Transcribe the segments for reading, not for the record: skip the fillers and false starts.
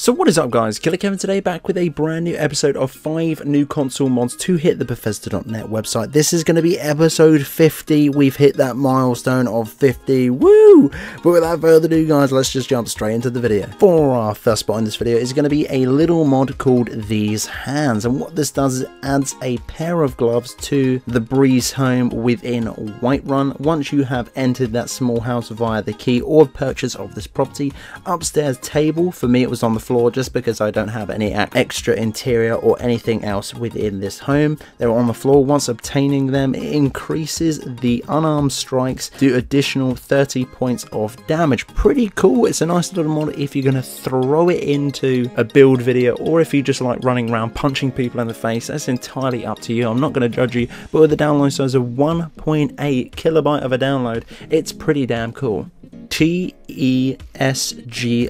So what is up guys, Killerkev today, back with a brand new episode of 5 new console mods to hit the Bethesda.net website. This is going to be episode 50, we've hit that milestone of 50, woo! But without further ado guys, let's just jump straight into the video. For our first spot in this video is going to be a little mod called These Hands, and what this does is adds a pair of gloves to the Breezehome within Whiterun. Once you have entered that small house via the key or purchase of this property, upstairs table, for me it was on the floor just because I don't have any extra interior or anything else within this home. They're on the floor. Once obtaining them, it increases the unarmed strikes to additional 30 points of damage. Pretty cool. It's a nice little mod if you're going to throw it into a build video or if you just like running around punching people in the face. That's entirely up to you. I'm not going to judge you, but with a download size of 1.8 kilobyte of a download, it's pretty damn cool. TESG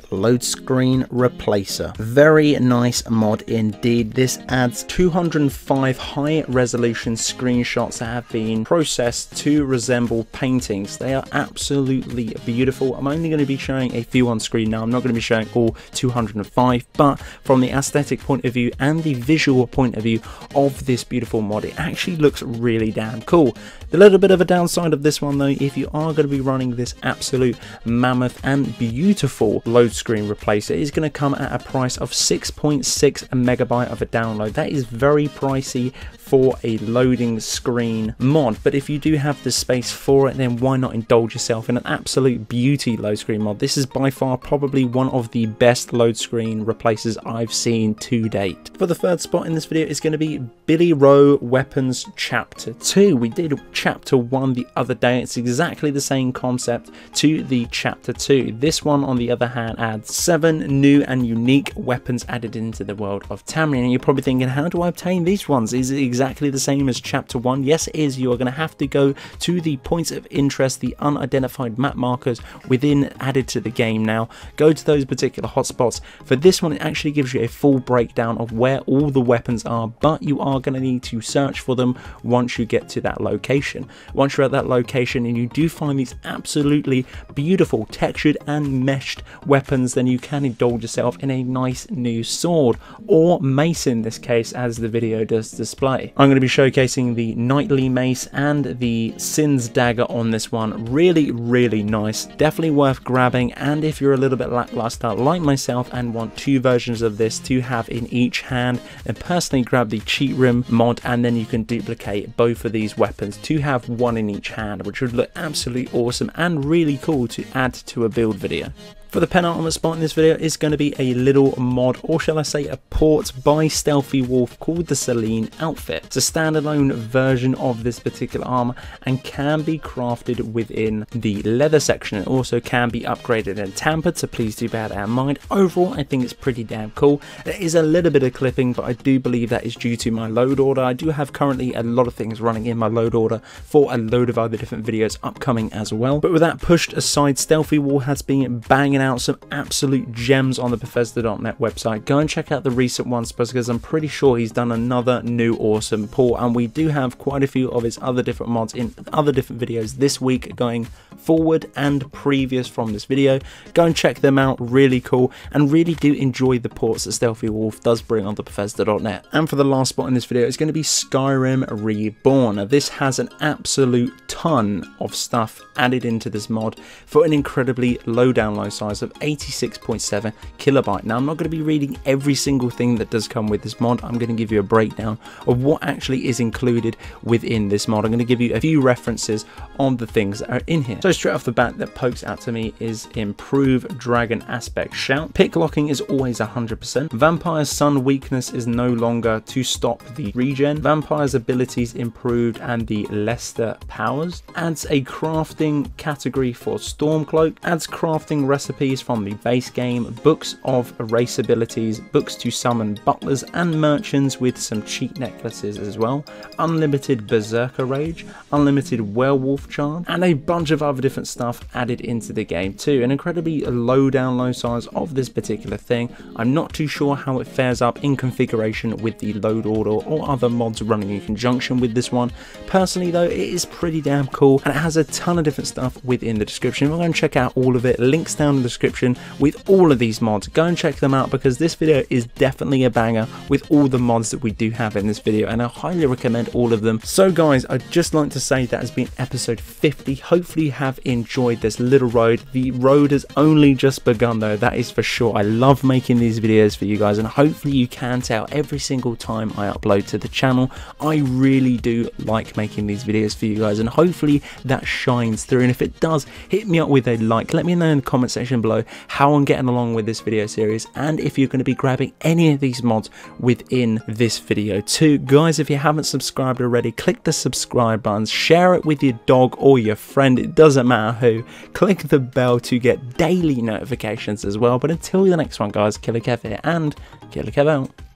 Loadscreen Replacer. Very nice mod indeed. This adds 205 high resolution screenshots that have been processed to resemble paintings. They are absolutely beautiful. I'm only going to be showing a few on screen now. I'm not going to be showing all 205, but from the aesthetic point of view and the visual point of view of this beautiful mod, it actually looks really damn cool. The little bit of a downside of this one though, if you are going to be running this absolute mammoth and beautiful load screen replacer, is going to come at a price of 6.6 megabyte of a download. That is very pricey for a loading screen mod, but if you do have the space for it, then why not indulge yourself in an absolute beauty load screen mod. This is by far probably one of the best load screen replacers I've seen to date. For the third spot in this video is going to be Billy Roe Weapons Chapter 2. We did Chapter 1 the other day. It's exactly the same concept to the Chapter 2. This one, on the other hand, adds 7 new and unique weapons added into the world of Tamriel. And you're probably thinking, how do I obtain these ones? Is it exactly the same as Chapter 1? Yes, it is. You are going to have to go to the points of interest, the unidentified map markers within added to the game now. Go to those particular hotspots. For this one, it actually gives you a full breakdown of where all the weapons are, but you are going to need to search for them once you get to that location. Once you're at that location and you do find these absolutely beautiful textured and meshed weapons, then you can indulge yourself in a nice new sword, or mace in this case, as the video does display. I'm going to be showcasing the Knightly Mace and the Sin's Dagger on this one. Really, really nice. Definitely worth grabbing, and if you're a little bit lackluster like myself and want 2 versions of this to have in each hand, then personally grab the Cheat Room mod, and then you can duplicate both of these weapons to have one in each hand, which would look absolutely awesome and really cool to add to a build video. For the penultimate spot in this video is going to be a little mod, or shall I say a port, by Stealthy Wolf called the Celine Outfit. It's a standalone version of this particular armor and can be crafted within the leather section. It also can be upgraded and tampered, so please do bear that in mind. Overall, I think it's pretty damn cool. There is a little bit of clipping, but I do believe that is due to my load order. I do have currently a lot of things running in my load order for a load of other different videos upcoming as well. But with that pushed aside, Stealthy Wolf has been banging out some absolute gems on the Bethesda.net website. Go and check out the recent ones because I'm pretty sure he's done another new awesome port, and we do have quite a few of his other different mods in other different videos this week going forward and previous from this video. Go and check them out, really cool, and really do enjoy the ports that Stealthy Wolf does bring on the Bethesda.net. And for the last spot in this video is going to be Skyrim Reborn. Now, this has an absolute ton of stuff added into this mod for an incredibly low download size of 86.7 kilobyte. Now, I'm not going to be reading every single thing that does come with this mod. I'm going to give you a breakdown of what actually is included within this mod. I'm going to give you a few references on the things that are in here. So straight off the bat that pokes out to me is improve dragon aspect shout. Pick locking is always 100%. Vampire's sun weakness is no longer to stop the regen. Vampire's abilities improved, and the Lester powers. Adds a crafting category for Stormcloak. Adds crafting recipe from the base game, books of race abilities, books to summon butlers and merchants with some cheat necklaces as well, unlimited berserker rage, unlimited werewolf charm, and a bunch of other different stuff added into the game too. An incredibly low download size of this particular thing. I'm not too sure how it fares up in configuration with the load order or other mods running in conjunction with this one. Personally though, it is pretty damn cool, and it has a ton of different stuff within the description. We're going to check out all of it. Links down in the description with all of these mods. Go and check them out because this video is definitely a banger with all the mods that we do have in this video, and I highly recommend all of them. So guys, I'd just like to say that has been episode 50. Hopefully you have enjoyed this little road. The road has only just begun though, that is for sure. I love making these videos for you guys, and hopefully you can tell every single time I upload to the channel. I really do like making these videos for you guys, and hopefully that shines through. And if it does, hit me up with a like. Let me know in the comment section below how I'm getting along with this video series, and if you're going to be grabbing any of these mods within this video too. Guys, if you haven't subscribed already, click the subscribe button, share it with your dog or your friend, it doesn't matter who. Click the bell to get daily notifications as well. But until the next one guys, Killerkev here, and Killerkev out.